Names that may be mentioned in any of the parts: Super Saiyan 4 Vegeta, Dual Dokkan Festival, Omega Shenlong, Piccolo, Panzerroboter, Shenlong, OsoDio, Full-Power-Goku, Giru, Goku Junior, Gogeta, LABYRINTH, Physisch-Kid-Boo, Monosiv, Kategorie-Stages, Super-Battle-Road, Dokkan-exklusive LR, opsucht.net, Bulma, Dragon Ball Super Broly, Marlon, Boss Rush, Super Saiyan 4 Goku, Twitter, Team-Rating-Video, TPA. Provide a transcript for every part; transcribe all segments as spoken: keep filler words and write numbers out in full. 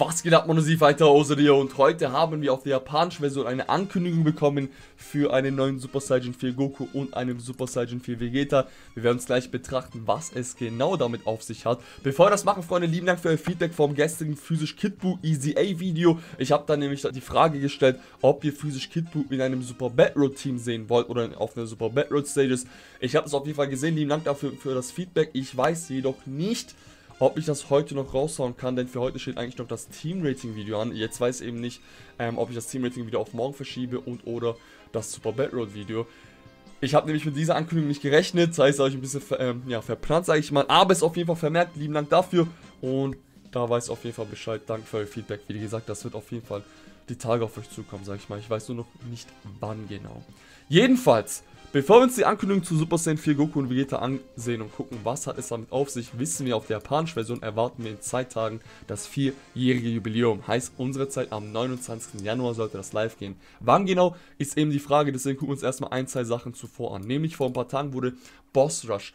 Was geht ab, Monosiv, weiter OsoDio, und heute haben wir auf der japanischen Version eine Ankündigung bekommen für einen neuen Super Saiyan vier Goku und einen Super Saiyan vier Vegeta. Wir werden uns gleich betrachten, was es genau damit auf sich hat. Bevor wir das machen, Freunde, lieben Dank für euer Feedback vom gestrigen Physisch-Kid-Boo E Z A-Video. Ich habe da nämlich die Frage gestellt, ob ihr Physisch-Kid-Boo in einem Super-Battle-Road-Team sehen wollt oder auf einer Super-Battle-Road-Stages. Ich habe es auf jeden Fall gesehen, lieben Dank dafür für das Feedback. Ich weiß jedoch nicht, ob ich das heute noch raushauen kann, denn für heute steht eigentlich noch das Team-Rating-Video an. Jetzt weiß ich eben nicht, ähm, ob ich das Team-Rating-Video auf morgen verschiebe und oder das Super-Battle-Road-Video. Ich habe nämlich mit dieser Ankündigung nicht gerechnet, das heißt, da habe ich ein bisschen ähm, ja, verplant, sage ich mal. Aber es ist auf jeden Fall vermerkt, lieben Dank dafür, und da weiß auf jeden Fall Bescheid. Danke für euer Feedback, wie gesagt, das wird auf jeden Fall die Tage auf euch zukommen, sage ich mal. Ich weiß nur noch nicht, wann genau. Jedenfalls, bevor wir uns die Ankündigung zu Super Saiyan vier Goku und Vegeta ansehen und gucken, was hat es damit auf sich, wissen wir, auf der japanischen Version erwarten wir in zwei Tagen das vierjährige Jubiläum. Heißt, unsere Zeit am neunundzwanzigsten Januar sollte das live gehen. Wann genau, ist eben die Frage, deswegen gucken wir uns erstmal ein, zwei Sachen zuvor an. Nämlich vor ein paar Tagen wurde Boss Rush,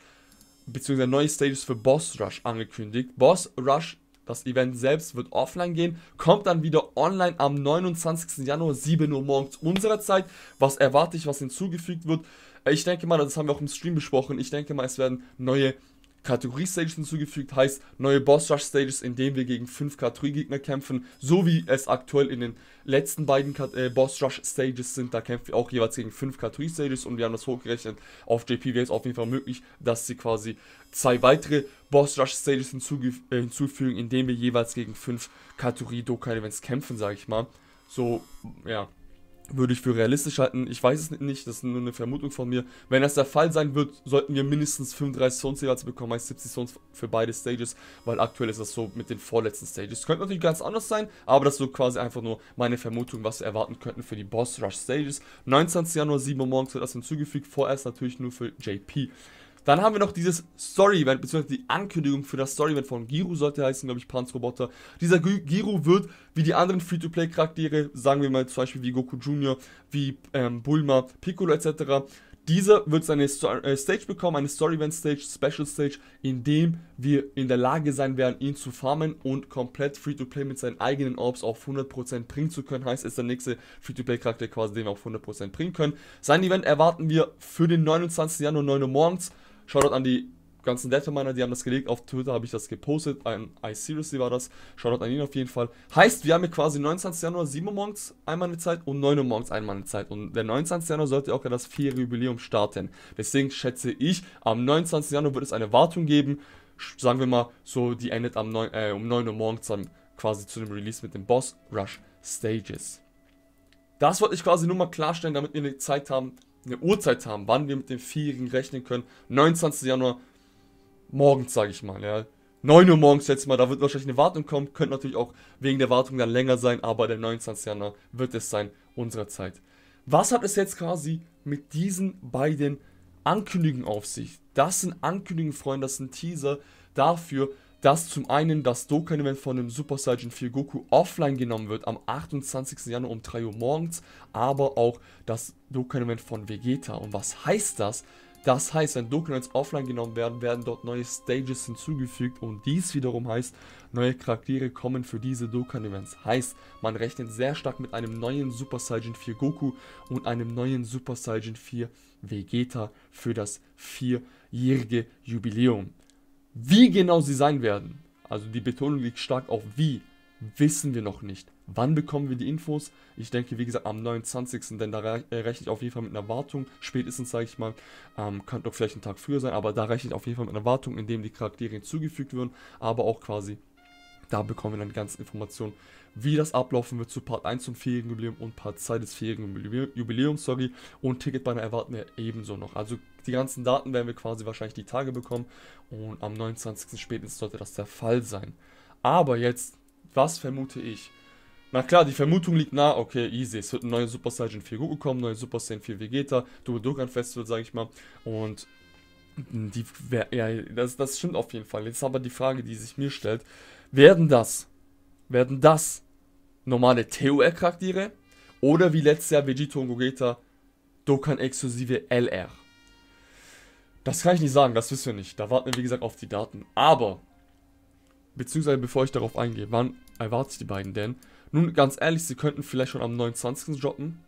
beziehungsweise neue Stages für Boss Rush angekündigt. Boss Rush, das Event selbst, wird offline gehen, kommt dann wieder online am neunundzwanzigsten Januar, sieben Uhr morgens unserer Zeit. Was erwarte ich, was hinzugefügt wird? Ich denke mal, das haben wir auch im Stream besprochen, ich denke mal, es werden neue Kategorie-Stages hinzugefügt, heißt neue Boss-Rush-Stages, in denen wir gegen fünf Kategoriegegner kämpfen, so wie es aktuell in den letzten beiden äh, Boss-Rush-Stages sind. Da kämpfen wir auch jeweils gegen fünf Kategorie-Stages, und wir haben das hochgerechnet. Auf J P wäre es auf jeden Fall möglich, dass sie quasi zwei weitere Boss-Rush-Stages äh, hinzufügen, in denen wir jeweils gegen fünf Kategorie-Dokkan-Events kämpfen, sage ich mal. So, ja, würde ich für realistisch halten. Ich weiß es nicht, das ist nur eine Vermutung von mir. Wenn das der Fall sein wird, sollten wir mindestens fünfunddreißig Zones jeweils bekommen, heißt siebzig Zones für beide Stages, weil aktuell ist das so mit den vorletzten Stages. Könnte natürlich ganz anders sein, aber das wird quasi einfach nur meine Vermutung, was wir erwarten könnten für die Boss Rush Stages. neunundzwanzigsten Januar, sieben Uhr morgens wird das hinzugefügt, vorerst natürlich nur für J P. Dann haben wir noch dieses Story-Event, beziehungsweise die Ankündigung für das Story-Event von Giru, sollte heißen, glaube ich, Panzerroboter. Dieser Giru wird, wie die anderen Free-to-Play-Charaktere, sagen wir mal zum Beispiel wie Goku Junior, wie ähm, Bulma, Piccolo et cetera, dieser wird seine Stage bekommen, eine Story-Event-Stage, Special-Stage, in dem wir in der Lage sein werden, ihn zu farmen und komplett Free-to-Play mit seinen eigenen Orbs auf hundert Prozent bringen zu können. Heißt, ist der nächste Free-to-Play-Charakter quasi, den wir auf hundert Prozent bringen können. Sein Event erwarten wir für den neunundzwanzigsten Januar, neun Uhr morgens. Shoutout an die ganzen Dataminer, die haben das gelegt, auf Twitter habe ich das gepostet, ein iSeriously war das, Shoutout an ihn auf jeden Fall. Heißt, wir haben hier quasi neunundzwanzigsten Januar, sieben Uhr morgens einmal eine Zeit und neun Uhr morgens einmal eine Zeit, und der neunundzwanzigste Januar sollte auch ja das vierjährige Jubiläum starten. Deswegen schätze ich, am neunundzwanzigsten Januar wird es eine Wartung geben, sagen wir mal so, die endet am neun, äh, um neun Uhr morgens dann quasi zu dem Release mit den Boss Rush Stages. Das wollte ich quasi nur mal klarstellen, damit wir eine Zeit haben, eine Uhrzeit haben, wann wir mit dem Vierjährigen rechnen können. neunundzwanzigsten Januar morgens, sage ich mal, ja. neun Uhr morgens jetzt mal, da wird wahrscheinlich eine Wartung kommen, könnte natürlich auch wegen der Wartung dann länger sein, aber der neunundzwanzigste Januar wird es sein, unserer Zeit. Was hat es jetzt quasi mit diesen beiden Ankündigungen auf sich? Das sind Ankündigungen, Freunde, das sind Teaser dafür, dass zum einen das Dokkan-Event von dem Super Saiyan vier Goku offline genommen wird am achtundzwanzigsten Januar um drei Uhr morgens, aber auch das Dokkan-Event von Vegeta. Und was heißt das? Das heißt, wenn Dokkan-Events offline genommen werden, werden dort neue Stages hinzugefügt, und dies wiederum heißt, neue Charaktere kommen für diese Dokkan-Events. Heißt, man rechnet sehr stark mit einem neuen Super Saiyan vier Goku und einem neuen Super Saiyan vier Vegeta für das vierjährige Jubiläum. Wie genau sie sein werden, also die Betonung liegt stark auf wie, wissen wir noch nicht. Wann bekommen wir die Infos? Ich denke, wie gesagt, am neunundzwanzigsten Denn da rechne ich auf jeden Fall mit einer Wartung. Spätestens, sage ich mal, ähm, kann doch vielleicht ein Tag früher sein, aber da rechne ich auf jeden Fall mit einer Wartung, indem die Charaktere hinzugefügt werden, aber auch quasi, da bekommen wir dann die ganzen Informationen, wie das ablaufen wird zu Part eins zum vierjährigen Jubiläum und Part zwei des vierjährigen Jubiläums, sorry, und Ticketbanner erwarten wir ebenso noch. Also die ganzen Daten werden wir quasi wahrscheinlich die Tage bekommen, und am neunundzwanzigsten spätestens sollte das der Fall sein. Aber jetzt, was vermute ich? Na klar, die Vermutung liegt nah, okay, easy, es wird ein neuer Super Saiyan vier Goku kommen, neuer Super Saiyan vier Vegeta, Dual Dokkan Festival, sage ich mal, und die, ja, das, das stimmt auf jeden Fall. Jetzt aber die Frage, die sich mir stellt, werden das, werden das normale T O R-Charaktere oder wie letztes Jahr Vegeta und Gogeta Dokkan-exklusive L R? Das kann ich nicht sagen, das wissen wir nicht. Da warten wir, wie gesagt, auf die Daten. Aber beziehungsweise bevor ich darauf eingehe, wann erwarte ich die beiden denn? Nun, ganz ehrlich, sie könnten vielleicht schon am neunundzwanzigsten droppen.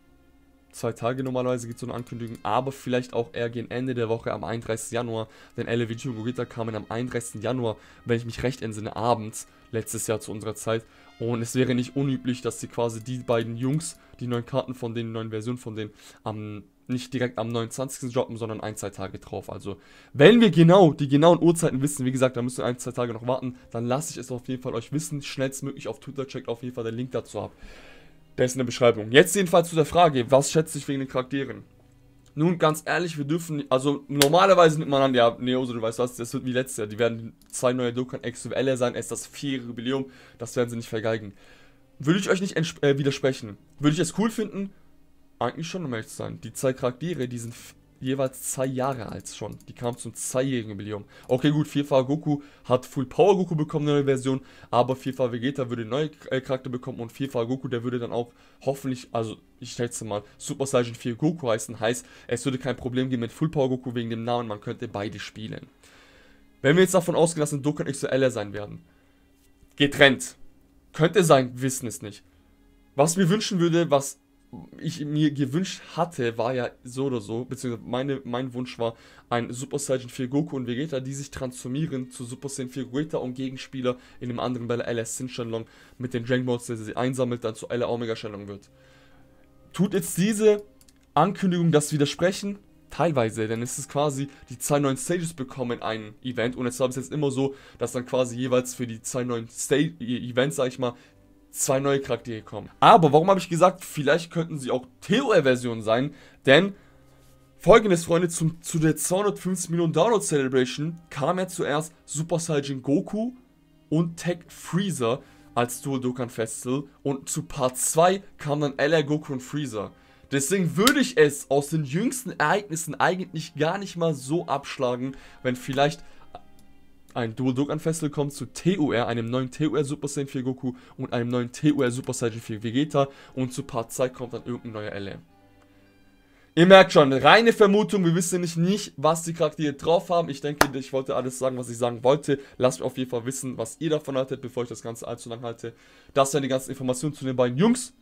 Zwei Tage normalerweise gibt es so eine Ankündigung, aber vielleicht auch eher gegen Ende der Woche am einunddreißigsten Januar, denn L R Vegeta und Gogeta kamen am einunddreißigsten Januar, wenn ich mich recht entsinne, abends, letztes Jahr zu unserer Zeit. Und es wäre nicht unüblich, dass sie quasi die beiden Jungs, die neuen Karten von denen, die neuen Versionen von denen, am, nicht direkt am neunundzwanzigsten droppen, sondern ein, zwei Tage drauf. Also, wenn wir genau die genauen Uhrzeiten wissen, wie gesagt, da müssen wir ein, zwei Tage noch warten, dann lasse ich es auf jeden Fall euch wissen. Schnellstmöglich auf Twitter, checkt auf jeden Fall den Link dazu ab. Der ist in der Beschreibung. Jetzt jedenfalls zu der Frage, was schätze ich wegen den Charakteren? Nun, ganz ehrlich, wir dürfen, also normalerweise nimmt man an, ja, nee, OsoDio, du weißt was, das wird wie letztes Jahr. Die werden zwei neue Dokkan-exklusive L R sein, es ist das vierjährige Jubiläum, das werden sie nicht vergeigen. Würde ich euch nicht äh, widersprechen. Würde ich es cool finden? Eigentlich schon, um ehrlich zu sein. Die zwei Charaktere, die sind jeweils zwei Jahre alt schon. Die kamen zum zweijährigen Jubiläum. Okay, gut, vierfacher Goku hat Full-Power-Goku bekommen, eine neue Version, aber vierfacher Vegeta würde neue Charakter bekommen und vierfacher Goku, der würde dann auch hoffentlich, also ich schätze mal, Super Saiyan vier Goku heißen, heißt, es würde kein Problem geben mit Full-Power Goku wegen dem Namen, man könnte beide spielen. Wenn wir jetzt davon ausgehen, dass ein Dokkan-exklusive L R sein werden, getrennt, könnte sein, wir wissen es nicht. Was mir wünschen würde, was ich mir gewünscht hatte, war ja so oder so, beziehungsweise meine, mein Wunsch war, ein Super Saiyan vier Goku und Vegeta, die sich transformieren zu Super Saiyan vier Vegeta und Gegenspieler in dem anderen Battle L R Shenlong mit den Dragon Balls, der sie einsammelt, dann zu L R Omega Shenlong wird. Tut jetzt diese Ankündigung das widersprechen? Teilweise, denn es ist quasi, die zwei neuen Stages bekommen ein Event und jetzt war es jetzt immer so, dass dann quasi jeweils für die zwei neuen Stage Events, sag ich mal, zwei neue Charaktere kommen. Aber warum habe ich gesagt, vielleicht könnten sie auch T O R-Versionen sein, denn folgendes, Freunde, zum, zu der zweihundertfünfzig Millionen Download Celebration kam ja zuerst Super Saiyan Goku und Tech Freezer als Dual Dokkan Festival und zu Part zwei kam dann L R Goku und Freezer. Deswegen würde ich es aus den jüngsten Ereignissen eigentlich gar nicht mal so abschlagen, wenn vielleicht ein Dual Dokkan Festival kommt zu T O R, einem neuen T O R Super Saiyan vier Goku und einem neuen T O R Super Saiyan vier Vegeta und zu Part zwei kommt dann irgendein neuer L R. Ihr merkt schon, reine Vermutung, wir wissen nämlich nicht, was die Charaktere drauf haben. Ich denke, ich wollte alles sagen, was ich sagen wollte. Lasst mich auf jeden Fall wissen, was ihr davon haltet, bevor ich das Ganze allzu lang halte. Das wären die ganzen Informationen zu den beiden Jungs.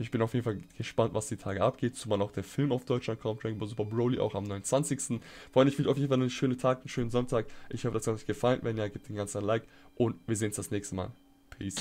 Ich bin auf jeden Fall gespannt, was die Tage abgeht, zumal auch der Film auf Deutschland kommt, Dragon Ball Super Broly auch am neunundzwanzigsten Freunde, ich wünsche auf jeden Fall einen schönen Tag, einen schönen Sonntag. Ich hoffe, das hat euch gefallen. Wenn ja, gebt den ganzen Like und wir sehen uns das nächste Mal. Peace.